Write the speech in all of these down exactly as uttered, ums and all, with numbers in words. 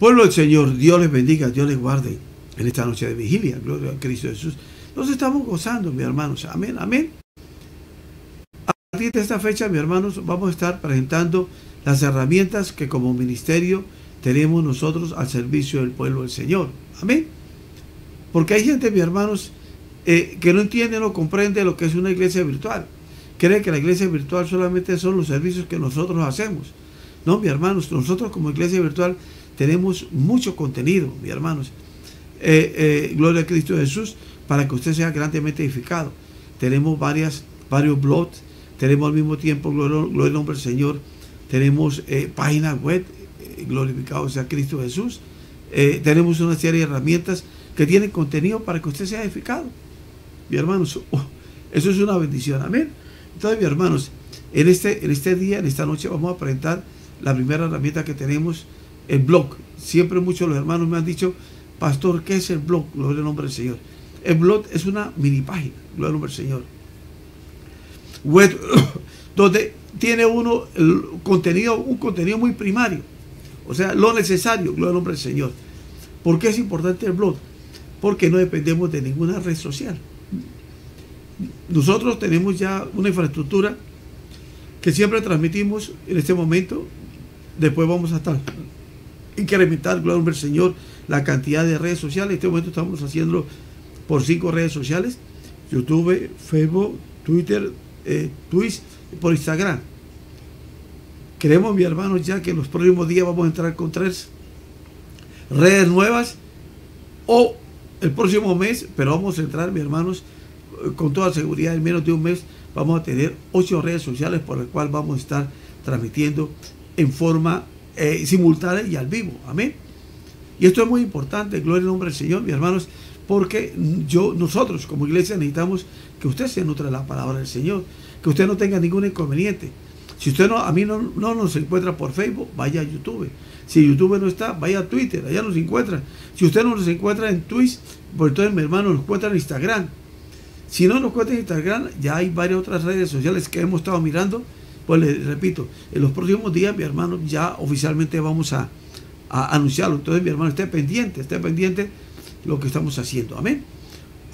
Pueblo del Señor, Dios les bendiga, Dios les guarde en esta noche de vigilia. Gloria a Cristo Jesús. Nos estamos gozando, mis hermanos. Amén, amén. A partir de esta fecha, mis hermanos, vamos a estar presentando las herramientas que como ministerio tenemos nosotros al servicio del pueblo del Señor. Amén. Porque hay gente, mis hermanos, eh, que no entiende, no comprende lo que es una iglesia virtual. Cree que la iglesia virtual solamente son los servicios que nosotros hacemos. No, mis hermanos, nosotros como iglesia virtual tenemos mucho contenido, mis hermanos. Eh, eh, gloria a Cristo Jesús, para que usted sea grandemente edificado. Tenemos varias, varios blogs, tenemos al mismo tiempo, gloria al nombre del Señor, tenemos eh, páginas web, eh, glorificado sea Cristo Jesús. Eh, tenemos una serie de herramientas que tienen contenido para que usted sea edificado. Mis hermanos, oh, eso es una bendición, amén. Entonces, mis hermanos, en este, en este día, en esta noche, vamos a presentar la primera herramienta que tenemos, el blog. Siempre muchos de los hermanos me han dicho, pastor, ¿qué es el blog? Gloria al nombre del Señor. El blog es una mini página, gloria al nombre del Señor, web, donde tiene uno el contenido, un contenido muy primario, o sea, lo necesario, gloria al nombre del Señor. ¿Por qué es importante el blog? Porque no dependemos de ninguna red social. Nosotros tenemos ya una infraestructura que siempre transmitimos en este momento. Después vamos a estar incrementar, gloria al Señor, la cantidad de redes sociales. En este momento estamos haciendo por cinco redes sociales: YouTube, Facebook, Twitter, eh, Twitch, por Instagram. Creemos, mis hermanos, ya que en los próximos días vamos a entrar con tres redes nuevas, o el próximo mes, pero vamos a entrar, mis hermanos, con toda seguridad, en menos de un mes vamos a tener ocho redes sociales por las cuales vamos a estar transmitiendo en forma eh, simultánea y al vivo. Amén. Y esto es muy importante, gloria al nombre del Señor, mis hermanos, porque yo, nosotros como iglesia necesitamos que usted se nutra de la palabra del Señor, que usted no tenga ningún inconveniente. Si usted no, a mí no, no nos encuentra por Facebook, vaya a YouTube. Si YouTube no está, vaya a Twitter, allá nos encuentra. Si usted no nos encuentra en Twitch, pues entonces, mi hermano, nos encuentra en Instagram. Si no nos cuentan en Instagram, ya hay varias otras redes sociales que hemos estado mirando. Pues les repito, en los próximos días, mi hermano, ya oficialmente vamos a, a anunciarlo. Entonces, mi hermano, esté pendiente, esté pendiente de lo que estamos haciendo. Amén.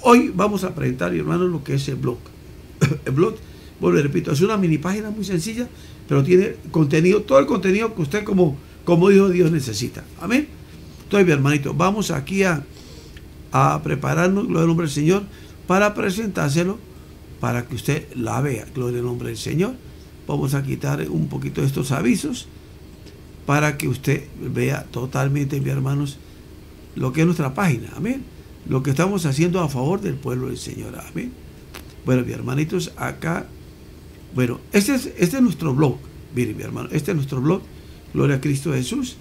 Hoy vamos a presentar, mi hermano, lo que es el blog. El blog, bueno, les repito, es una mini página muy sencilla, pero tiene contenido, todo el contenido que usted como, como hijo de Dios necesita. Amén. Entonces, mi hermanito, vamos aquí a, a prepararnos, gloria al nombre del Señor, para presentárselo, para que usted la vea, gloria al nombre del Señor. Vamos a quitar un poquito estos avisos para que usted vea totalmente, mis hermanos, lo que es nuestra página, amén, lo que estamos haciendo a favor del pueblo del Señor, amén. Bueno, mis hermanitos, acá, bueno, este es, este es nuestro blog. Miren, mi hermano, este es nuestro blog, gloria a Cristo Jesús.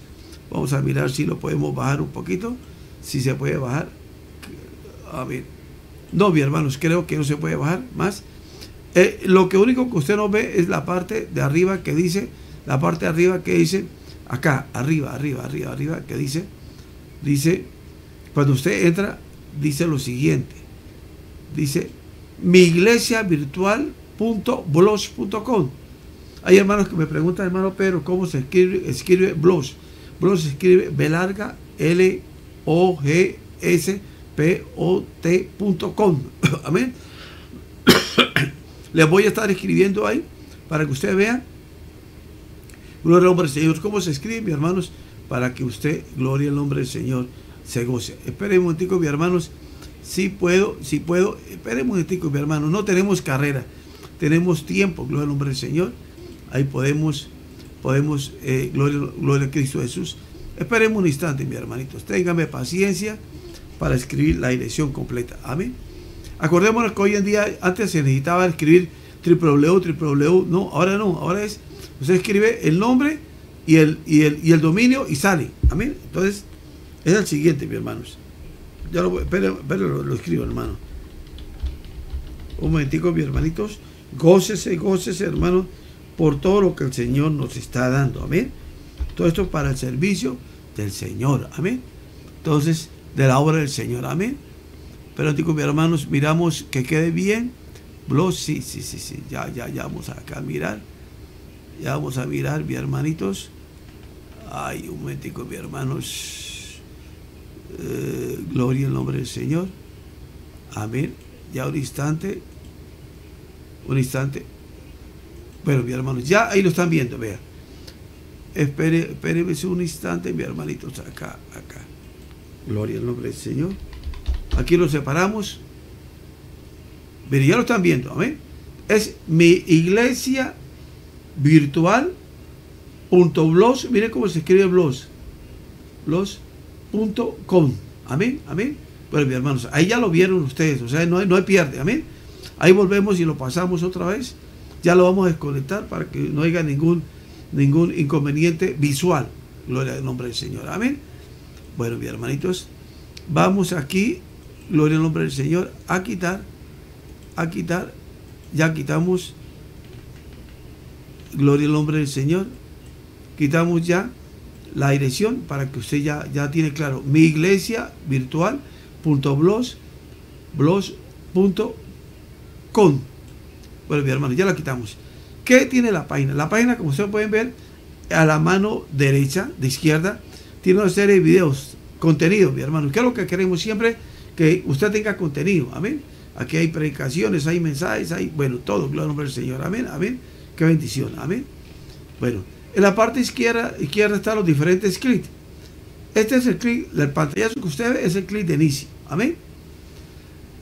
Vamos a mirar si lo podemos bajar un poquito, si se puede bajar, amén. No, mis hermanos, creo que no se puede bajar más. Eh, lo que único que usted no ve es la parte de arriba que dice, la parte de arriba que dice, acá, arriba, arriba, arriba, arriba, que dice, dice, cuando usted entra, dice lo siguiente, dice, mi iglesia virtual punto blogs punto com. Hay hermanos que me preguntan, hermano Pedro, ¿cómo se escribe, escribe blogs? Blogs se escribe B larga, L O G S, P O T punto com. Amén. Les voy a estar escribiendo ahí para que ustedes vean, gloria al nombre del Señor, cómo se escribe, mis hermanos, para que usted, gloria al nombre del Señor, se goce. Esperen un momentico, mis hermanos, si puedo, si puedo, esperen un momentico, mis hermanos, no tenemos carrera, tenemos tiempo, gloria al nombre del Señor. Ahí podemos, podemos, eh, gloria, gloria a Cristo Jesús. Esperemos un instante, mis hermanitos, ténganme paciencia para escribir la dirección completa. Amén. Acordémonos que hoy en día antes se necesitaba escribir doble u doble u doble u, no, ahora no, ahora es usted escribe el nombre y el, y el, y el dominio y sale. Amén. Entonces es el siguiente, mis hermanos. Ya lo voy, pero, pero lo, lo escribo, hermano. Un momentico, mis hermanitos. Gócese, gócese, hermano, por todo lo que el Señor nos está dando. Amén. Todo esto para el servicio del Señor. Amén. Entonces, de la obra del Señor, amén. Pero digo, mis hermanos, miramos que quede bien. Blog, sí, sí, sí, sí. Ya, ya, ya vamos acá a mirar. Ya vamos a mirar, mis hermanitos. Ay, un momentico, mi hermano. Eh, gloria al nombre del Señor. Amén. Ya un instante. Un instante. Bueno, mi hermano, ya ahí lo están viendo, vea. Espere, espéreme un instante, mi hermanito. Acá, acá. Gloria al nombre del Señor. Aquí lo separamos. Pero ya lo están viendo, amén. Es mi iglesia virtual punto blogs, miren cómo se escribe blogs, blogs punto com, amén, amén. Bueno, mis hermanos, ahí ya lo vieron ustedes, o sea, no hay, no hay pierde, amén. Ahí volvemos y lo pasamos otra vez, ya lo vamos a desconectar para que no haya ningún, ningún inconveniente visual, gloria al nombre del Señor, amén. Bueno, mis hermanitos, vamos aquí, gloria al nombre del Señor, a quitar, a quitar, ya quitamos, gloria al nombre del Señor, quitamos ya la dirección para que usted ya, ya tiene claro, mi iglesia virtual punto blogs, blogs punto com. Bueno, mi hermano, ya la quitamos. ¿Qué tiene la página? La página, como ustedes pueden ver, a la mano derecha, de izquierda, tiene una serie de videos, contenido, mi hermano. ¿Qué es lo que queremos siempre? Que usted tenga contenido, amén. Aquí hay predicaciones, hay mensajes, hay, bueno, todo, gloria al nombre del Señor, amén, amén. Qué bendición, amén. Bueno, en la parte izquierda, izquierda están los diferentes clics. Este es el clic, el pantallazo que usted ve es el clic de inicio, amén.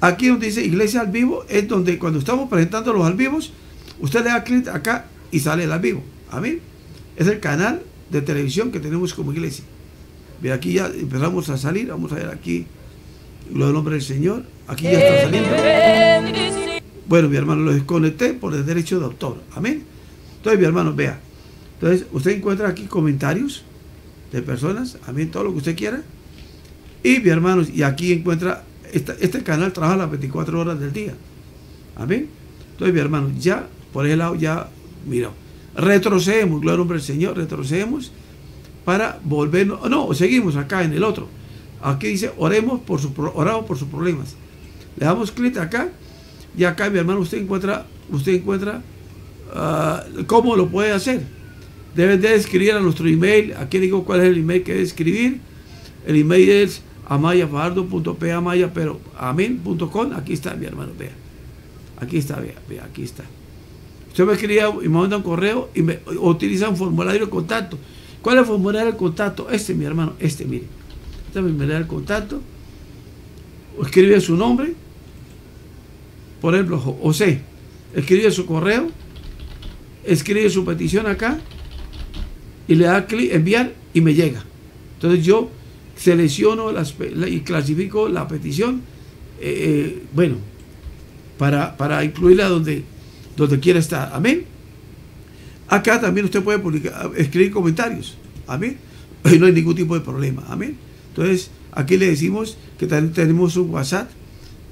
Aquí donde dice iglesia al vivo, es donde cuando estamos presentando los al vivos, usted le da clic acá y sale el al vivo, amén. Es el canal de televisión que tenemos como iglesia. Mira, aquí ya empezamos a salir, vamos a ver aquí, gloria al nombre del Señor, aquí ya está saliendo. Bueno, mi hermano, lo desconecté por el derecho de autor. Amén. Entonces, mi hermano, vea. Entonces, usted encuentra aquí comentarios de personas. Amén. Todo lo que usted quiera. Y, mi hermano, y aquí encuentra... Esta, este canal trabaja las veinticuatro horas del día. Amén. Entonces, mi hermano, ya por ese lado, ya... Mira, retrocedemos. Gloria al nombre del Señor. Retrocedemos para volvernos... No, seguimos acá en el otro. Aquí dice, oremos por, su, oramos por sus problemas. Le damos clic acá. Y acá, mi hermano, usted encuentra, usted encuentra uh, cómo lo puede hacer. Deben de escribir a nuestro email. Aquí digo cuál es el email que debe escribir. El email es amaya fajardo punto p amaya pero amén punto com. Aquí está, mi hermano, vea. Aquí está, vea, vea, aquí está. Usted me escribe y me manda un correo y me utiliza un formulario de contacto. ¿Cuál es el formulario de contacto? Este, mi hermano, este, mire. Este es el formulario de contacto. Escribe su nombre. Por ejemplo, José, escribe su correo, escribe su petición acá y le da clic enviar y me llega. Entonces yo selecciono las, y clasifico la petición, eh, eh, bueno, para, para incluirla donde, donde quiera estar. Amén. Acá también usted puede publicar, escribir comentarios. Amén. No hay ningún tipo de problema. Amén. Entonces aquí le decimos que también tenemos un WhatsApp.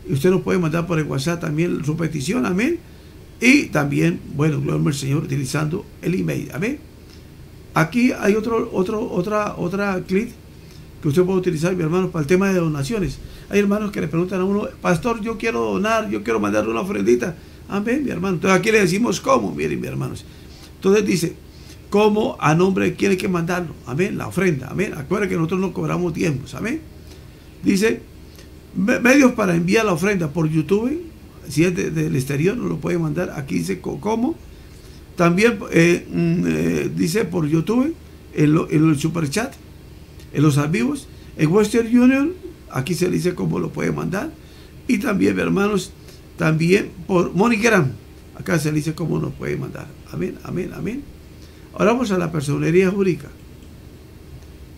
Usted nos puede mandar por el WhatsApp también su petición, amén. Y también, bueno, gloria al Señor, utilizando el email, amén. Aquí hay otro, otro, otra, otra clic que usted puede utilizar, mi hermano, para el tema de donaciones. Hay hermanos que le preguntan a uno, pastor, yo quiero donar, yo quiero mandarle una ofrendita. Amén, mi hermano. Entonces aquí le decimos cómo, miren, mis hermanos. Entonces dice, cómo a nombre de quién hay que mandarlo, amén, la ofrenda, amén. Acuérdense que nosotros no cobramos diezmos, amén. Dice, medios para enviar la ofrenda por YouTube, si es de, del exterior nos lo puede mandar, aquí dice cómo también, eh, eh, dice por YouTube, en, lo, en el Super Chat, en los amigos, en Western Union, aquí se le dice cómo lo puede mandar, y también, hermanos, también por MoneyGram, acá se le dice cómo nos puede mandar, amén, amén, amén. Ahora vamos a la personería jurídica.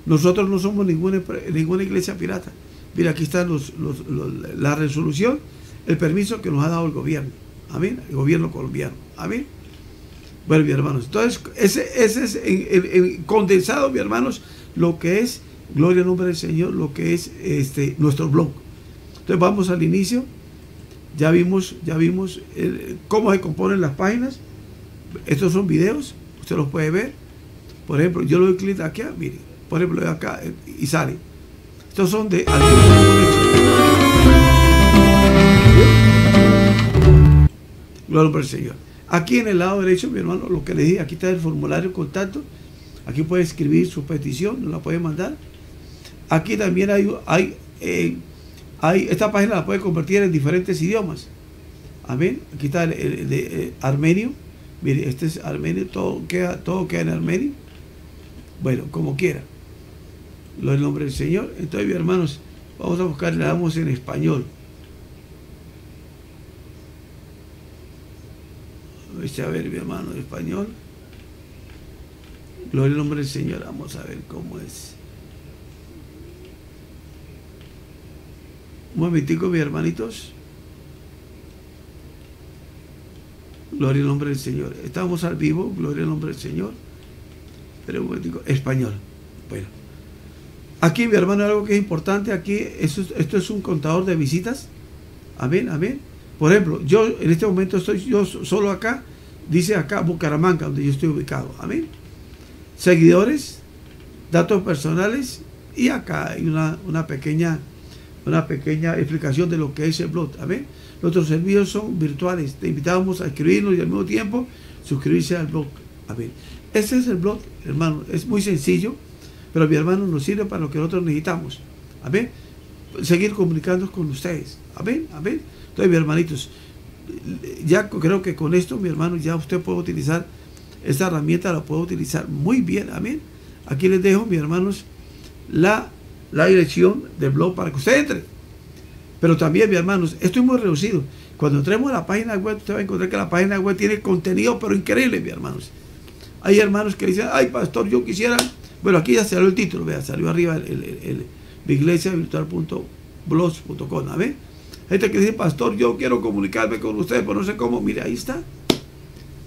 Nosotros no somos ninguna, ninguna iglesia pirata. Mira, aquí está los, los, los, la resolución, el permiso que nos ha dado el gobierno. Amén. El gobierno colombiano. Amén. Bueno, mis hermanos. Entonces, ese, ese es en, en, en condensado, mis hermanos, lo que es, gloria al nombre del Señor, lo que es este nuestro blog. Entonces, vamos al inicio. Ya vimos, ya vimos el, cómo se componen las páginas. Estos son videos. Usted los puede ver. Por ejemplo, yo le doy clic aquí. Mire, por ejemplo, le doy acá y sale. Estos son de... Gloria al Señor. Aquí en el lado derecho, mi hermano, lo que le dije, aquí está el formulario de contacto. Aquí puede escribir su petición, nos la puede mandar. Aquí también hay, hay, eh, hay esta página la puede convertir en diferentes idiomas. Amén. Aquí está el, el, el, el armenio. Mire, este es armenio, todo queda, todo queda en armenio. Bueno, como quiera. Lo del nombre del Señor. Entonces, mis hermanos, vamos a buscar, le damos en español. A ver, mi hermano, en español. Gloria al nombre del Señor. Vamos a ver cómo es. Un momentico, mis hermanitos. Gloria al nombre del Señor. Estamos al vivo. Gloria al nombre del Señor. Pero un momentico. Español. Bueno. Aquí, mi hermano, algo que es importante. Aquí, esto, esto es un contador de visitas. Amén, amén. Por ejemplo, yo en este momento estoy yo solo acá. Dice acá Bucaramanga, donde yo estoy ubicado. Amén. Seguidores, datos personales, y acá hay una, una pequeña una pequeña explicación de lo que es el blog. Amén. Nuestros servicios son virtuales. Te invitamos a escribirnos y al mismo tiempo suscribirse al blog. Amén. Este es el blog, hermano. Es muy sencillo, pero mi hermano nos sirve para lo que nosotros necesitamos. Amén. Seguir comunicándonos con ustedes. Amén. Amén. Entonces, mis hermanitos, ya creo que con esto, mi hermano, ya usted puede utilizar esta herramienta, la puede utilizar muy bien. Amén. Aquí les dejo, mis hermanos, la, la dirección del blog para que usted entre. Pero también, mis hermanos, esto es muy reducido. Cuando entremos a la página web, usted va a encontrar que la página web tiene contenido, pero increíble, mis hermanos. Hay hermanos que dicen, ay, pastor, yo quisiera... Bueno, aquí ya salió el título, vea, salió arriba el, el, el, el iglesia virtual punto blogs punto com. Amén. Gente que dice, pastor, yo quiero comunicarme con ustedes, pero no sé cómo. Mire, ahí está.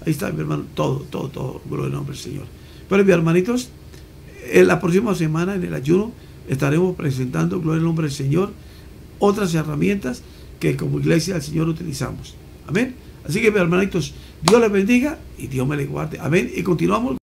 Ahí está, mi hermano. Todo, todo, todo. Gloria al nombre del Señor. Pero, mis hermanitos, en la próxima semana, en el ayuno, estaremos presentando, gloria al nombre del Señor, otras herramientas que como iglesia del Señor utilizamos. Amén. Así que, mis hermanitos, Dios les bendiga y Dios me les guarde. Amén. Y continuamos.